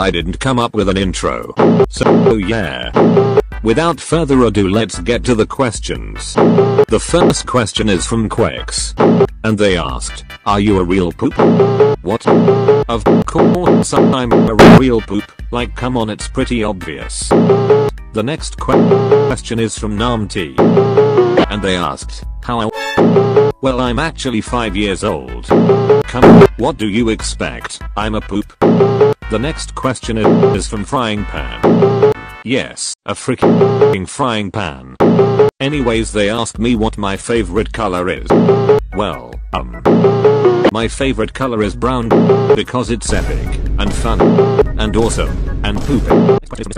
I didn't come up with an intro. So yeah. Without further ado, let's get to the questions. The first question is from Quex. And they asked, are you a real poop? What? Of course I'm a real poop, like come on, it's pretty obvious. The next question is from Namti. And they asked, how? Well, I'm actually 5 years old. Come, what do you expect? I'm a poop. The next question is from Frying Pan. Yes, a freaking frying pan. Anyways, they asked me what my favorite color is. Well, my favorite color is brown, because it's epic, and fun, and awesome, and poopy.